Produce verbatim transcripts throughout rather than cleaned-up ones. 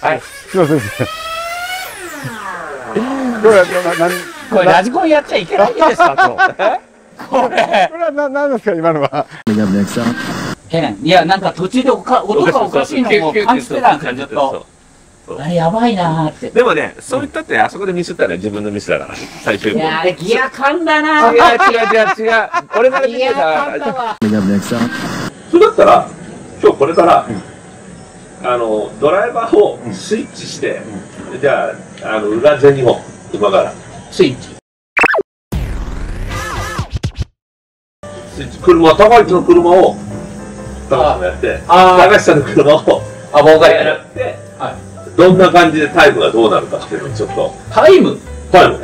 はい。すいません。これラジコンやっちゃいけないんですかと。これ。これはななんですか今のは。いやなんか途中でおか音がおかしいのを感じてたんですよずっと。あれやばいなーって。でもね、そういったってあそこでミスったら自分のミスだから最終。いやあれギア感だな。違う違う違う違う。俺から見てた。それだったら今日これから。あのドライバーをスイッチして、うん、じゃあ、あの裏全日本、今からスイッチ、スイッチ、車、高市の車を高橋がやって、高橋さんの車をあ僕がやって、はい、どんな感じでタイムがどうなるかっていうのをちょっと、タイムタイム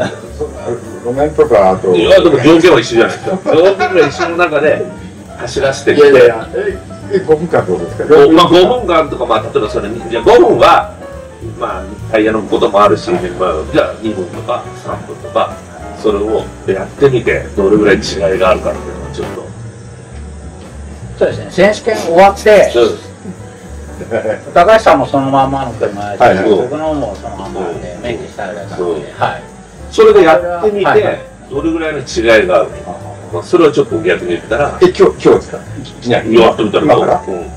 路面とか、あと、いやでも条件は一緒じゃないですか、条件が一緒の中で走らせてきて。いやいやごふんかんってことですか。まあごふんかんとか、まあ、例えばそれじゃあごふんは、まあ、タイヤのこともあるし、まあ、じゃあにふんとかさんぷんとかそれをやってみてどれぐらい違いがあるかっていうのをちょっと。そうですね、選手権終わって高橋さんもそのまんまの車で、はい、僕のもそのまんまで免許したらだったので、はい、それでやってみてどれぐらいの違いがあるのか。それをちょっと逆に言ったら、え、今日、今日ですか。やってみたら、今から。え、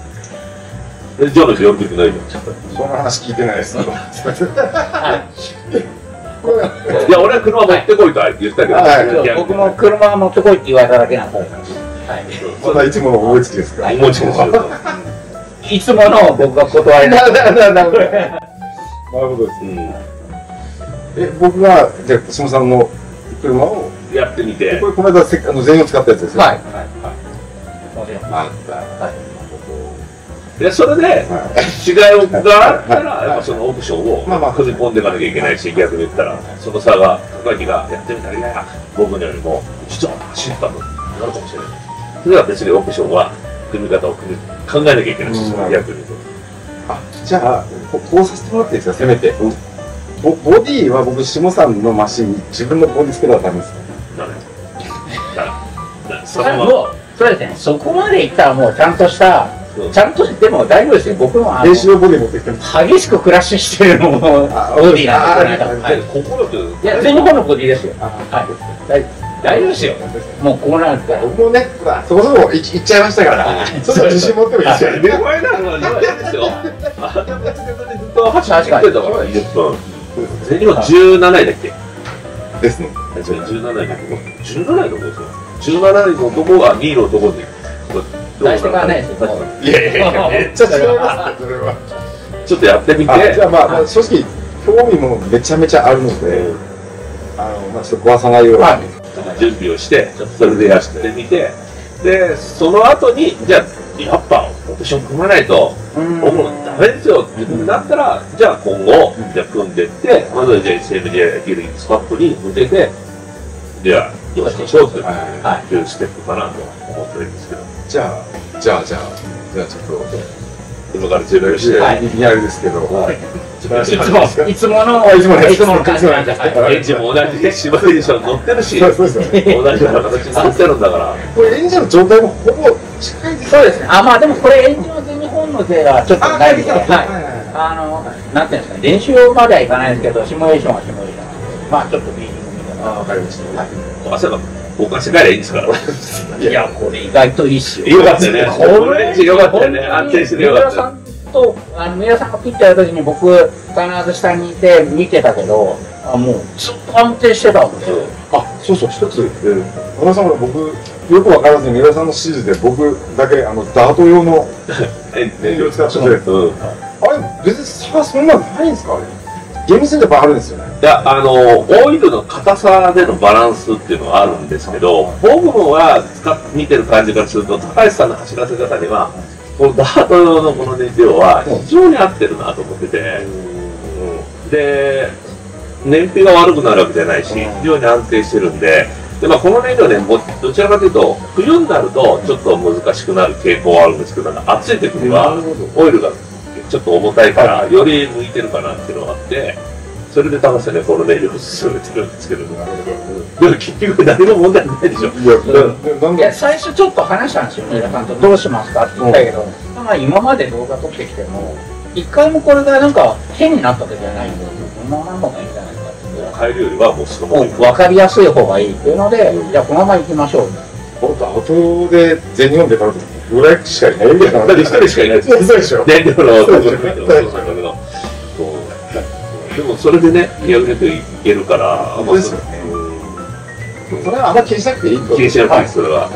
ジョージ、やってみてないじゃん。その話聞いてないです。いや、俺は車持ってこいと言ったけど、僕も車持ってこいって言われただけなんで。まだいつもの思いつきですか。思いつきです。いつもの僕が断り。なるほどです。え、僕が、じゃあ、下さんの車を。やってみて、これこの間せあの全員を使ったやつですね。はいはい。でそれで違いがあったらやっぱそのオプションを組み込んでいかなきゃいけないし、逆に言ったらその差が高木がやってみたり僕のよりも実は走ったのになるかもしれない。それは別にオプションは組み方を組み考えなきゃいけないし、逆に言うと、あ、じゃあこうさせてもらっていいですか。せめてボボディは僕下さんのマシンに自分のボディつけたらダメですか。それですね、そこまでいったらもうちゃんとした、ちゃんと、でも大丈夫ですね、僕も激しくクラッシュしてるのも、ボディなんで、いや、全日本のボディですよ、大丈夫ですよ、もうこうなるから、僕もね、そこそこいっちゃいましたから、ちょっと自信持ってもいいですよね、これなんか、ですよ、ずっと走ってたから、にじゅっぷん、全日本じゅうなないだっけですね。じゅうなないの男、じゅうなないの男ですよ。じゅうなないの男がにいの男で。大して変わらないですよ。いやいやいや、めっちゃ違いますね、それは。ちょっとやってみて。じゃあまあ、正直、興味もめちゃめちゃあるので、あの、まあ、ちょっと壊さないように。準備をして、それでやってみて、で、その後に、じゃあ、やっぱ、オプション組まないと、ダメですよってなったら、じゃあ今後、じゃあ組んでって、まずじゃあ エスエムジェー ギルギスパップに向けて、じゃあ、どうしましょうっていうステップかなと思ってるんですけど。じゃあ、じゃあ、じゃあ、じゃあちょっと、今から準備して、やるんですけど、いつもの、いつもの、いつもの感じなんですけど、エンジンも同じで、シムレーション乗ってるし、同じような形になってるんだから。これエンジンの状態もほぼ近いですね。そうですね。あ、まあでもこれエンジンのの勢がちょっとないですけど、あの、なんていうんですか、練習まではいかないですけど、シミュレーションはシミュレーション、まあちょっとビーディングみたいな。わかりました。そういえば、交換して帰りゃいいんですから。いや、これ意外といいっすよ。よかったね。これよかったね。安定しててよかった。と、あの、三浦さんがピッてやるときに、僕、必ず下にいて、見てたけど、あ、もう、ずっと安定してたんですよ。あ、そうそう、一つ、三浦さんは僕。よくわからずに三浦さんの指示で僕だけあのダート用の燃料を使ってて、あれ別に差がそんなのないんですか。あれ厳密にあるんですよね。いや、あのオイルの硬さでのバランスっていうのはあるんですけど、僕もは使っ見てる感じからすると高橋さんの走らせ方にはこのダート用のこの燃料は非常に合ってるなと思ってて、で燃費が悪くなるわけじゃないし非常に安定してるんで。でまあ、この燃料ね、どちらかというと、冬になるとちょっと難しくなる傾向はあるんですけど、暑い時にはオイルがちょっと重たいから、より向いてるかなっていうのがあって、それで高瀬ね、この燃料を進めてるんですけど、でも結局、何も問題ないでしょ。いや、最初ちょっと話したんですよ、皆さんと、どうしますかって言ったけど、今まで動画撮ってきても、一回もこれがなんか、変になった時はないんで、こんなまんまがいいんじゃないかっていう、変えるよりはもうそのまま分かりやすい方がいいっていうので、じゃあこのまま行きましょう。本当アウトで全日本で買うとぐらいしかいないんだよ。だってひとりしかいないです。そうでしょ。燃料のそうそうそう。でもそれでね、にひゃくメートルいけるから、そうですよね。それはあんま気にしなくていい。気にしなくていい。それは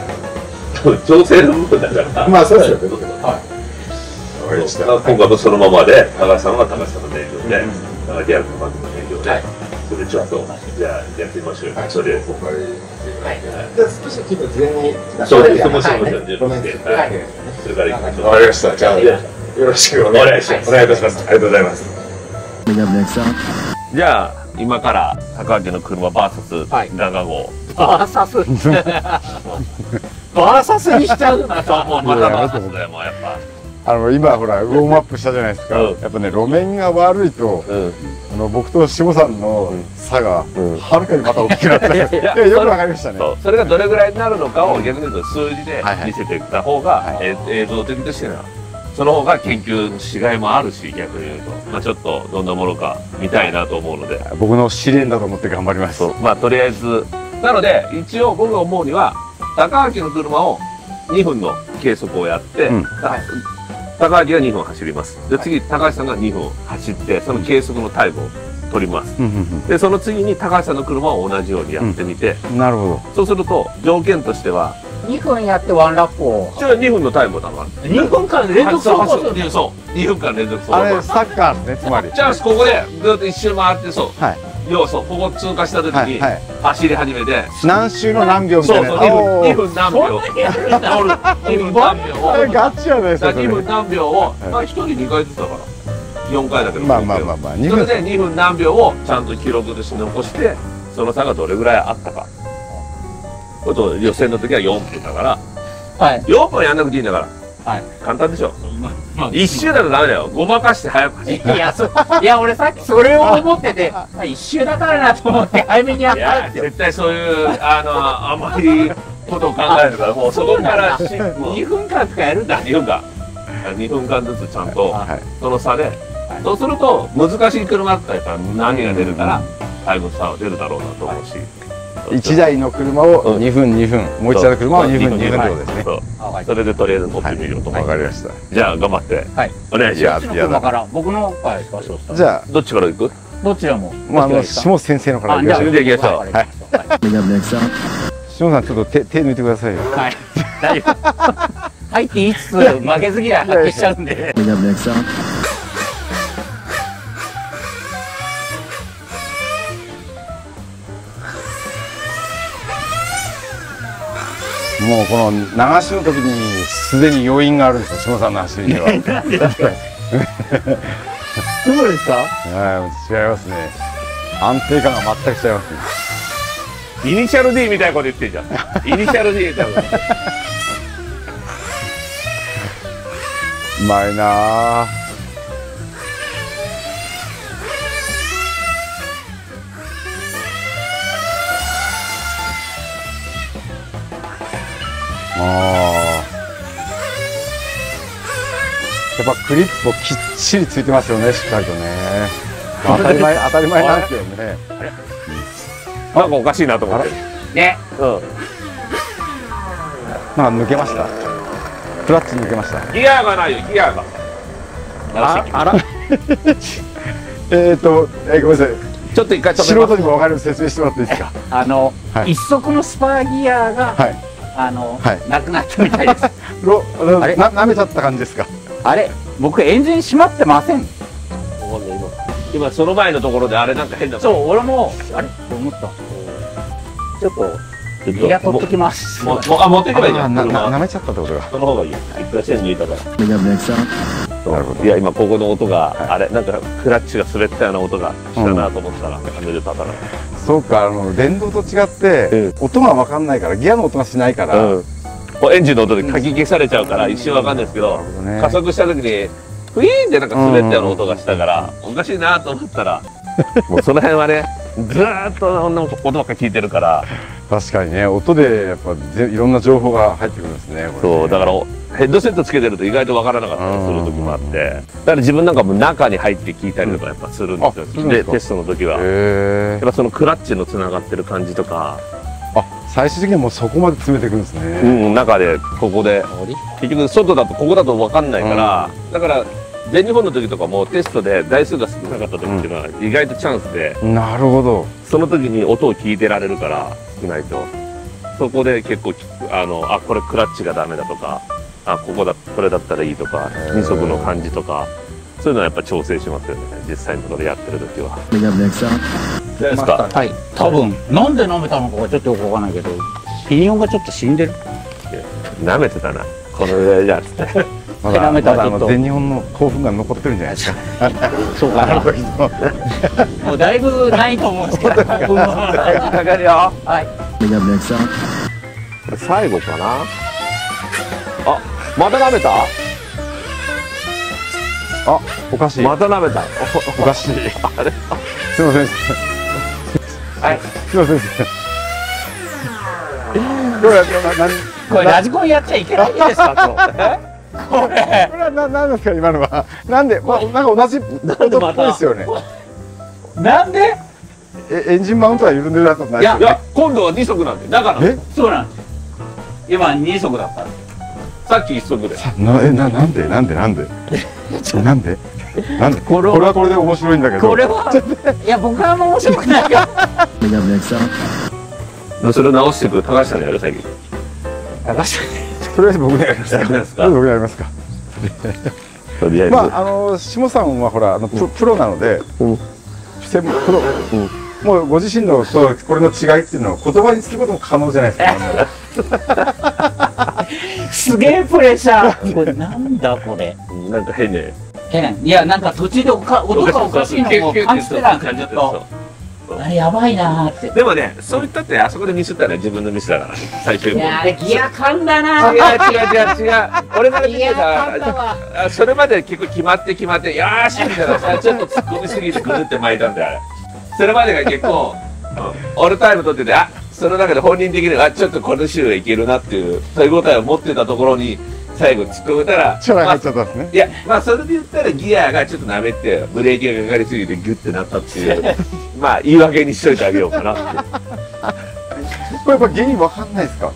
調整の部分だから。まあそうですよね。今回もそのままで、高橋さんは高橋さんの燃料で、リアルのバンドの燃料で、それちょっとじゃあやってみましょう。それ。じゃあ少し気分前に。そうです。もしもし準備して、それから行きましょう。わかりました。じゃあよろしくお願いします。お願いいたします。ありがとうございます。じゃあ今から高明の車バーサス長号バーサスバーサスにしちゃうなと思う。またバーサスだよ。もうやっぱあの今ほらウォームアップしたじゃないですか。やっぱね路面が悪いとあの僕と志保さんの差がはるかにまた大きくなってよくわかりましたね。それがどれぐらいになるのかを逆に言うと数字で見せていった方が映像的としてな。その方が研究のしがいもあるし、逆に言うと、まあ、ちょっとどんなものか見たいなと思うので、僕の試練だと思って頑張ります。まあとりあえずなので、一応僕が思うには高明の車をにふんの計測をやって、うん、高明がにふん走ります。で次高橋さんがにふん走ってその計測のタイムを取ります。でその次に高橋さんの車を同じようにやってみて、うん、なるほど。そうすると条件としてはにふんやってワンラップを。じゃあにふんのタイムだから。にふんかん連続走行する。そう。にふんかん連続走行。あれサッカーね、つまり。じゃあここでずっと一周回ってそう。要素ここ通過した時に走り始めて。何周の何秒みたいな。そうそう。にふん何秒。にふん何秒を。ガチやね。にふん何秒を。まあひとりにかいずつだから。よんかいだけど。まあまあまあまあ。それでにふん何秒をちゃんと記録として残して、その差がどれぐらいあったか。予選の時はよんぷんだから、はい、よんぷんやんなくていいんだから、はい、簡単でしょ。いち周だとダメだよ。ごまかして早く走る。いやそいや俺さっきそれを思ってていち周だからなと思って早めにやったんですよ。絶対そういうあのあんまりことを考えるからもうそこからにふんかんとかやるんだ。にふんかんにふんかんずつちゃんとその差で、はい、そうすると難しい車だったら何が出るからタイム差は出るだろうなと思うし。いちだいの車をにふんにふん、もういちだいの車をにふんにふんってことですね。それでとりあえず乗ってみようと。分かりました。じゃあ頑張ってお願いします。車から僕のじゃあどっちから行く？どちらも下先生のから行きましょう。行きましょう。下さんちょっと手抜いてくださいよ。はい大丈夫。入って言いつつ負けず嫌い発揮しちゃうんで。もうこの流しの時にすでに要因があるんですよ、志保さんの走りには。そうですか？はい、違いますね。安定感が全く違いますね。イニシャル ディー みたいなこと言ってんじゃん。イニシャル ディー みたいなこと。うまいなぁ。あやっぱクリップもきっちりついてますよね、しっかりとね。当たり前当たり前なんですよね。なんかおかしいなと思ってね。うんなんか抜けました。クラッチ抜けました。ギアがないよ、ギアが。ああらえっとえごめんなさい、ちょっと一回素人にも分かるように説明してもらっていいですか？あの、はい、一足のスパーギアが、はい、あの、なくなったみたいです。あれ、なめちゃった感じですか？あれ、僕エンジン閉まってません。今その前のところであれなんか変だ。そう、俺もあれって思った。ちょっとギア取ってきます。もあ持っていけばいいじゃん。なめちゃったってことが。その方がいい。いくら線抜いたから。いや今ここの音があれなんかクラッチが滑ったような音がしたなと思ったらカメルパから。そうか、あの電動と違って音が分かんないからギアの音がしないからエンジンの音でかき消されちゃうから一瞬分かんないですけど、加速した時にフイーンってなんか滑ったような音がしたからおかしいなと思ったらもうその辺はねずっと音ばっか聞いてるから。確かにね、音でやっぱいろんな情報が入ってくるんですね。そうだからヘッドセットつけてると意外と分からなかったりする時もあって、だから自分なんかも中に入って聞いたりとかやっぱするんですよ、うん、でテストの時はやっぱそのクラッチのつながってる感じとか、あ、最終的にはもうそこまで詰めていくんですね。うん、中でここで結局外だとここだと分かんないから、うん、だから全日本の時とかもテストで台数が少なかった時っていうのは意外とチャンスで、うん、なるほど、その時に音を聞いてられるから少ないと、そこで結構あのあこれクラッチがダメだとか、あここだこれだったらいいとか、二足の感じとかそういうのはやっぱ調整しますよね、実際のところでやってる時は。じゃないですか。はい、多分なんで舐めたのかはちょっとよくわかんないけどピニオンがちょっと死んでる、舐めてたなこのぐらいじゃっつってまだまだ全日本の興奮が残ってるんじゃないですか。そうかな。もうだいぶないと思うんですけど。かかるよ。はい。最後かな。あ、また舐めた。あ、おかしい。また舐めた。おかしい。あれ。すみません。はい。すみません。どうやってこれラジコンやっちゃいけないんですか。これこれはななんですか今のは。なんで、まあ、なんか同じことっぽいですよね。なんでえエンジンマウントは緩んでるだったんですよね。いや今度はに足なんで、だからそうなんです。今に足だったんでさっきいち足でなえななんでなんでなんでなんでなんでこれはこれで面白いんだけど、これはいや僕はもう面白くないからそれを直していく高橋さんのやる最近高橋さんとりあえず僕がやりますか。とりあえず僕がやりますか。まああの下さんはほらあのプロなので、もうご自身のとこれの違いっていうのを言葉にすることも可能じゃないですか。すげえプレッシャー。これなんだこれ。なんか変ね。変いやなんか途中で音がおかしいのを感じてたんかちょっと。やばいなーって。でもね、そういったってあそこでミスったら自分のミスだから最終。いやあれギア感だな。違う違う違う。俺が見てた。それまで結構決まって決まってよーしみたいなさ、ちょっと突っ込みすぎてくるって巻いたんだよあれ。それまでが結構オールタイム取ってて、あその中で本人的にはちょっとこの週はいけるなっていう手応えを持ってたところに最後突っ込めたら。ちょっと入っちゃったんですね。いやまあそれで言ったらギアがちょっとなめてブレーキがかかりすぎてギュってなったっていう。まあ言い訳にしといてあげようかなって。これやっぱ原因わかんないですか。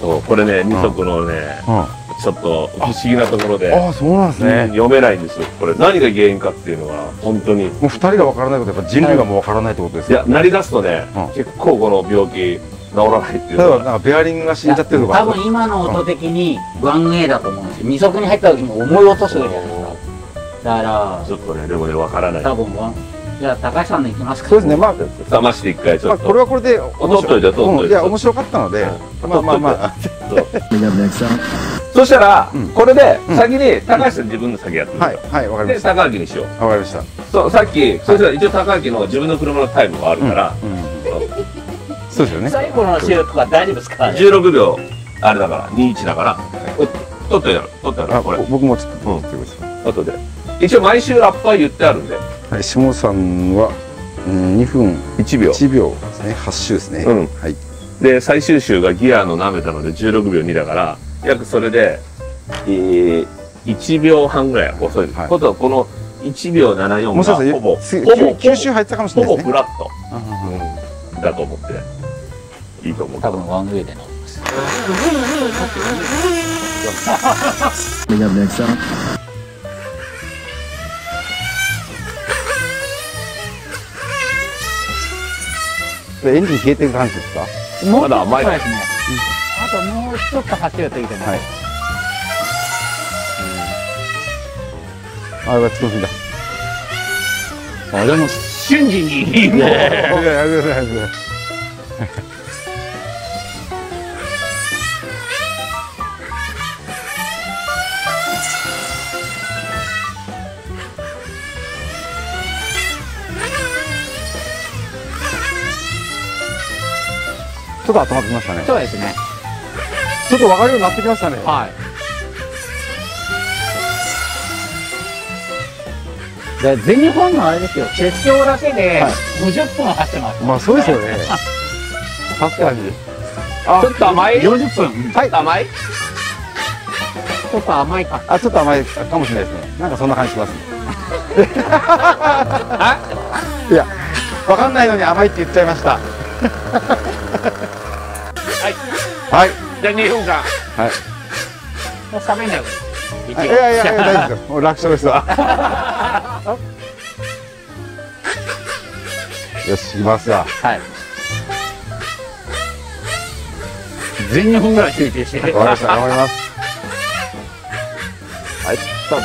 そうこれね二足のね、うん、ちょっと不思議なところで。ああそうなんですね。読めないんですよ。これ何が原因かっていうのは本当に。もう二人がわからないことやっぱ人類がもうわからないってことですよ、ね。いやなりだすとね、うん、結構この病気治らないっていう。例えばなんかベアリングが死んじゃってるとか。多分今の音的にワンエーだと思うんですよ。二足に入った時に重い音するじゃないですか。だからちょっとねでもねわからない。多分ワン。じゃあ高橋さんの行きますか。そうですね。まあ冷まして一回ちょっと。これはこれで面白いじゃと。いや面白かったので。まあまあまあ。そしたらこれで先に高橋さん自分の先やってみよう。はいはいわかりました。で高橋にしよう。わかりました。そうさっきそしたら一応高橋の自分の車のタイムがあるから。そうですよね。最後の収録は大丈夫ですか。じゅうろくびょうあれだからにじゅういちだから。取ってやる取ってやるこれ。僕もちょっと取ってください。後で一応毎週ラッパー言ってあるんで。はい、下さんは、うん、にふんいちびょういちびょうですね。はっしゅうですね。うん、はい。で最終週がギアのなめたのでじゅうろくびょうにだから約それで、えー、いちびょうはんぐらい遅いです。はい、ことはこのいちびょうななじゅうよんがほぼきゅうしゅう入ったかもしれないですね。ほぼフラットだと思っていいと思う。多分ワンウェイでの。エンジン消えてる感じですか。まだ甘いですね。あともうちょっと走るといいですね。あれは少しだ。あれも瞬時に。いやいやいやいや。ちょっと頭きましたね。そうですね。ちょっと分かるようになってきましたね。はい。で全日本のあれですよ。決勝だけでごじゅっぷん走ってます。まあそうですよね。確かに。ちょっと甘い。よんじゅっぷん。はい。甘い。ちょっと甘いか。あ、ちょっと甘いかもしれないですね。なんかそんな感じしますね。いや、わかんないのに甘いって言っちゃいました。はい。はい。じゃあにふんかん。はい。もう喋んないよ。いやいやいや、大丈夫ですよ。もう楽勝ですわ。よし、行きますわ。はい。全日本ぐらい集中して。わかりました。頑張ります。はい、スタート。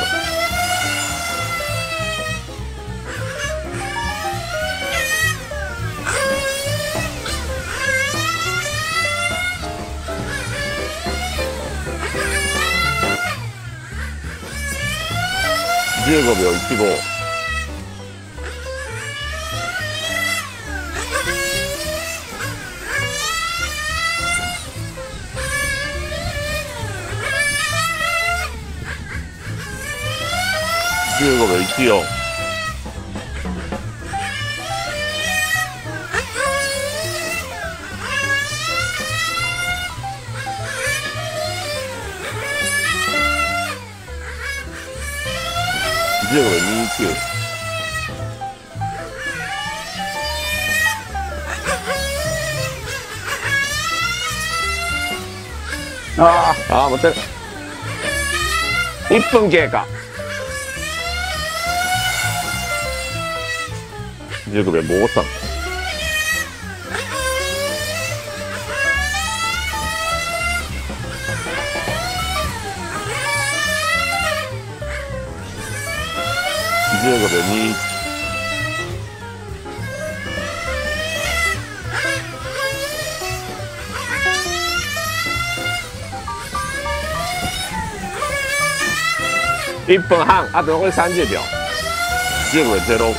じゅうごびょういちご。じゅうごびょういちよん。じゅうごびょうにじゅうきゅう。あーあー待ってる。いっぷん経過。じゅうごびょうごさん。じゅうごびょうに。いっぷんはん、あと残りさんじゅうびょう。じゅうごびょうぜろご。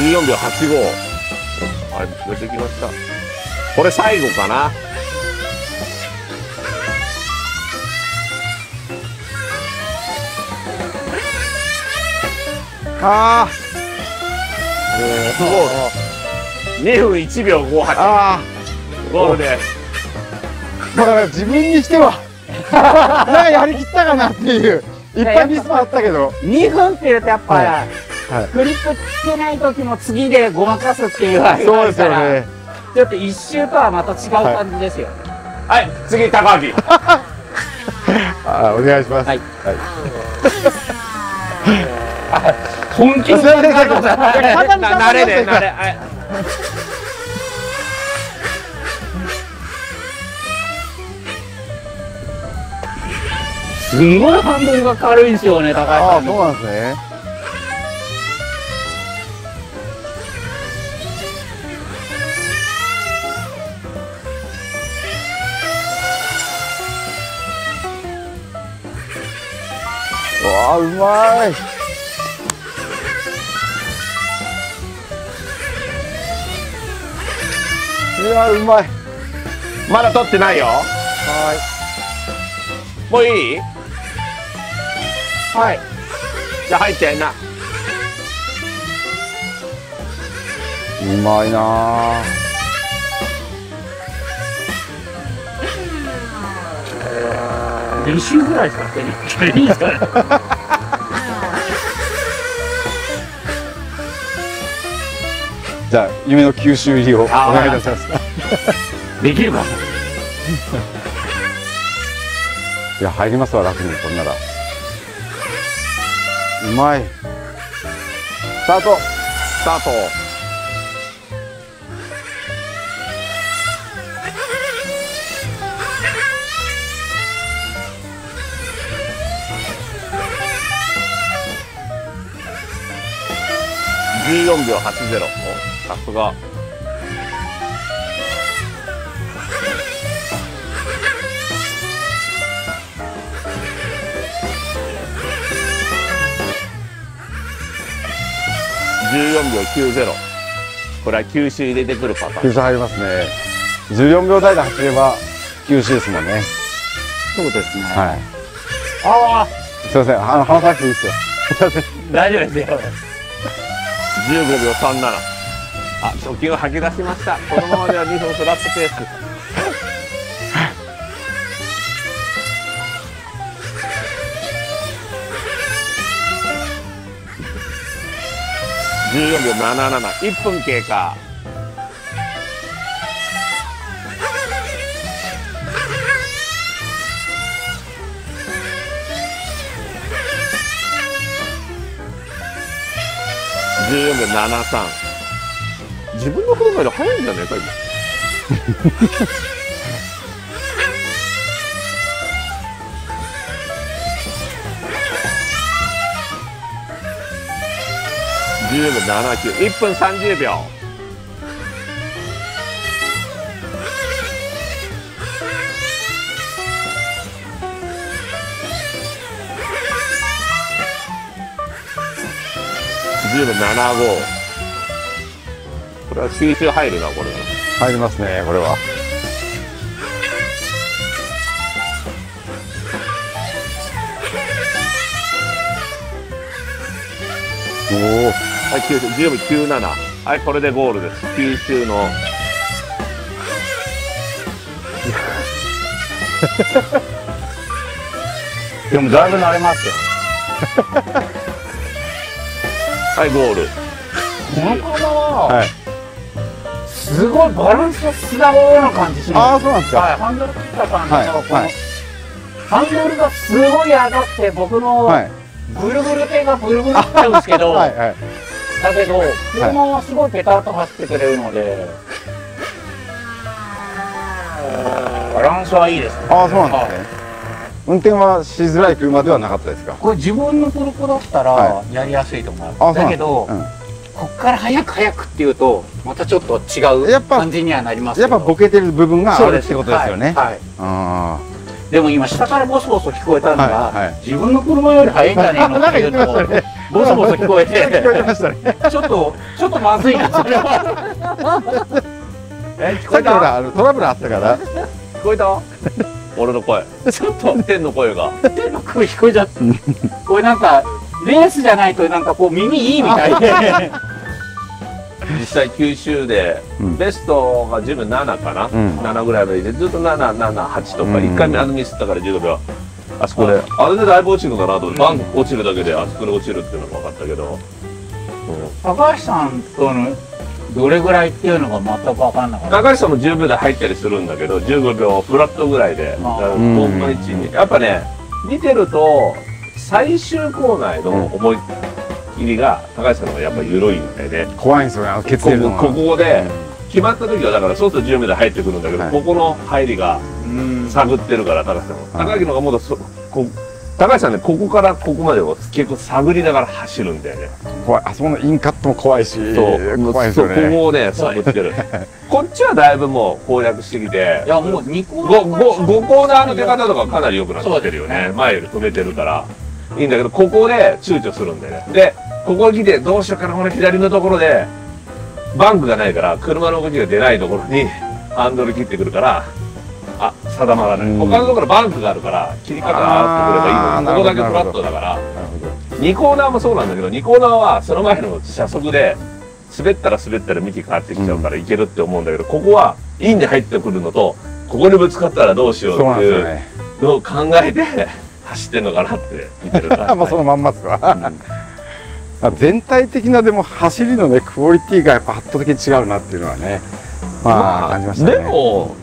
じゅうよんびょうはちご。あれ、出てきました。これ最後かな。ああ。ええ、ゴール。にふんいちびょうごはち。ああ。ゴールです。だから、自分にしては。なんかやりきったかなっていう。いっぱいミスもあったけど。にふんって言うと、やっぱ。はいはい、クリップつけない時も次でごまかすっていうわけですから、ね、ちょっと一周とはまた違う感じですよね。はい、はい、次高木。あ、お願いします。はい、はい、本気の慣れで慣れで慣れ、はい、すごいハンドルが軽いんですよね、高木さん。あ、そうなんですね。あ、うまい。いや、うまい。まだ取ってないよ。はい、もういい。はい、じゃあ入ってやんな。うまいな。に周ぐらいしかしてない。いいですかね。じゃあ夢の九州入りをお願いいたします。できれば。いや、入りますわ、楽にこんなら。うまい。スタート。スタート。じゅうよんびょうはちじゅう。さすが。じゅうよんびょうきゅうじゅう。これは吸収入れてくるパターン。吸収入りますね。じゅうよんびょうだいで走れば吸収ですもんね。そうですね。はい。ああ。すいません、あの話さなくていいですよ。大丈夫ですよ。じゅうごびょうさんじゅうなな。あ、初球を吐き出しました。このままではにふんフラットペース。じゅうよんびょうななじゅうなな、いっぷん経過。じゅうよんびょうななじゅうさん。自分の振る舞いの早いんじゃないか今。じゅうよんびょうななじゅうきゅう、いっぷんさんじゅうびょう。じゅうびょうななじゅうご。これは吸収入るな、これ。入りますね、これは。おお。はい、じゅうびょうきゅうじゅうなな。はい、これでゴールです。吸収のでもだいぶ慣れますよ。はい、ゴール。この球は、はい、すごいバランスが素直な感じします。ああ、そうなんですか。はい、ハンドル切った感じのこの、はい、ハンドルがすごい上がって僕の、はい、ブルブル手がブルブルしちゃうんですけどはい、はい、だけど、車はすごいペタッと走ってくれるので、はい、バランスはいいですね。ああ、そうなんですね。運転はしづらい車ではなかったですか？これ自分のトルコだったらやりやすいと思います。はい、だけど、うん、こっから早く早くっていうとまたちょっと違う感じにはなりますけど、やっぱボケてる部分があるってことですよね。でも今下からボソボソ聞こえたのが、はいはい、自分の車より速いんじゃねえのっていうのをボソボソ聞こえてちょっとちょっとまずいなそれは。え、聞こえた？さっきほらあのトラブルあったから聞こえた？俺の声ちょっと天の声が天の声聞こえちゃった。これなんかレースじゃないとなんかこう耳いいみたいで実際九州でベストがじゅうびょうななかな、うん、ななぐらいの位置でずっとなな、なな、はちとかいっかいめあのミスったからじゅうごびょう、あそこであれでだいぶ落ちるのかなと、バン落ちるだけであそこで落ちるっていうのが分かったけど、高橋さんとのどれぐらいっていうのが全く分かんなかった。高橋さんもじゅうびょうで入ったりするんだけどじゅうごびょうフラットぐらいで遠くの位置にやっぱね見てると最終コーナーへの思い切りが高橋さんの方がやっぱ緩いみたいで怖いんですよね、決定のが。ここで決まった時はだからそうするとじゅうびょうで入ってくるんだけど、はい、ここの入りが探ってるから高橋さんも、はい、高木の方がもっとそこ高橋さんね、ここからここまでを結構探りながら走るんだよね。怖い、あそこのインカットも怖いし、そう怖いですよね。そこをね探ってるこっちはだいぶもう攻略してきて、いやもうにコーナーの出方とかかなり良くなってるよね、ね前より止めてるからいいんだけど、ここで躊躇するんだよね。でここに来てどうしようかな、この左のところでバンクがないから車の動きが出ないところにハンドル切ってくるから、あ定まらない、うん、他のところバンクがあるから切り方が合ってくればいいのに、ここだけフラットだから。にコーナーもそうなんだけどにコーナーはその前の車速で滑ったら滑ったら幹変わってきちゃうからいけるって思うんだけど、ここはインに入ってくるのとここにぶつかったらどうしようっていうのを考えて走ってんのかなって見てるからまあそのまんまですわ。全体的なでも走りのねクオリティがやっぱ圧倒的に違うなっていうのはね、まあ感じましたね。でも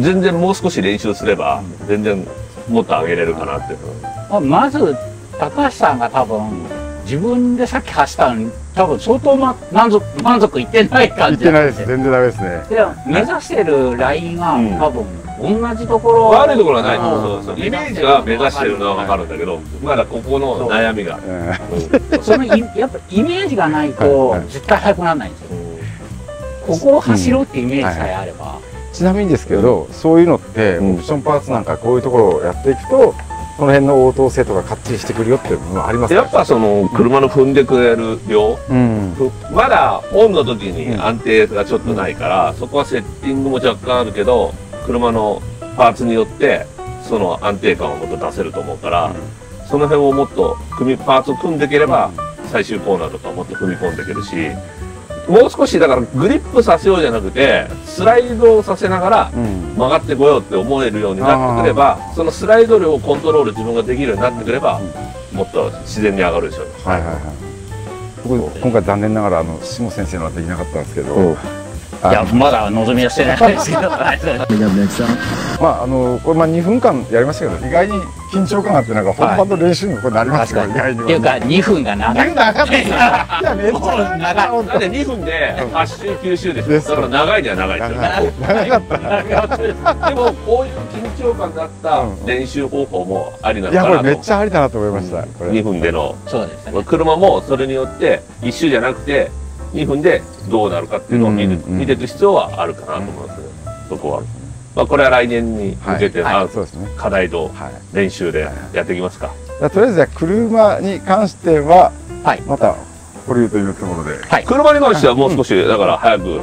全然もう少し練習すれば全然もっと上げれるかなっていう。まず高橋さんが多分自分でさっき走ったのに多分相当満足満足いってない感じ。いってないです、全然ダメですね。で目指してるラインが多分同じところ、悪いところはないと思うんですよ。イメージは目指してるのは分かるんだけど、まだここの悩みがそのやっぱイメージがないと絶対速くならないんですよ。ここを走ろうってイメージさえあれば。ちなみにですけど、そういうのってオプションパーツなんかこういうところをやっていくとその辺の応答性とかかっちりしてくるよっていうのはありますか？やっぱその車の踏んでくれる量、うん、まだオンの時に安定がちょっとないから、うん、そこはセッティングも若干あるけど車のパーツによってその安定感をもっと出せると思うから、うん、その辺をもっと組みパーツを組んでいければ最終コーナーとかもっと踏み込んでいけるし、もう少しだからグリップさせようじゃなくてスライドをさせながら曲がってこようって思えるようになってくれば、そのスライド量をコントロール自分ができるようになってくればもっと自然に上がるでしょうね。はいはいはい。今回残念ながらあの下先生のはできなかったんですけど、うん、いやまだ望みはしてないですけど、まああのこれまあにふんかんやりましたけど、意外に緊張感があってなんか本番の練習にこれなりますよ、意外に。っていうかにふんが長い。にふん長いですよ。いやめっちゃ長い。だってにふんではっ周きゅう周でしょ。だから長いには長いですよ。長かった。でもこういう緊張感だった練習方法もありなのかなと。いやこれめっちゃありだなと思いました。にふんでの。そうですね。車もそれによっていっ周じゃなくてにふんでどうなるかっていうのを見る、見ていく必要はあるかなと思います。そこは、まあこれは来年に向けて課題と練習でやっていきますか。とりあえず車に関してはまた保留というところで、車に関してはもう少しだから早く、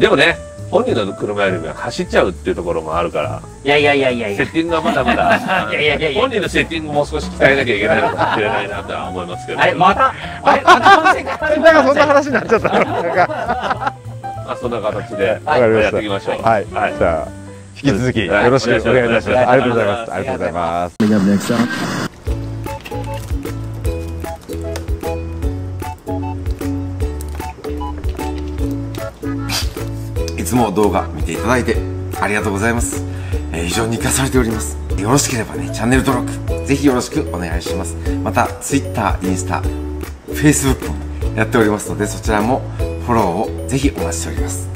でもね本人の車よりも走っちゃうっていうところもあるから、いやいやいやいやセッティングはまだまだ本人のセッティングも少し鍛えなきゃいけないのかもしれないなとは思いますけど、あれまたあれまたなんかそんな話になっちゃった。まあそんな形でやっていきましょう。はい、じゃあ引き続きよろしくお願いいたします。ありがとうございます。ありがとうございます。いつも動画見ていただいてありがとうございます、えー、非常に生かされております。よろしければねチャンネル登録ぜひよろしくお願いします。また Twitter、インスタ、Facebook もやっておりますので、そちらもフォローをぜひお待ちしております。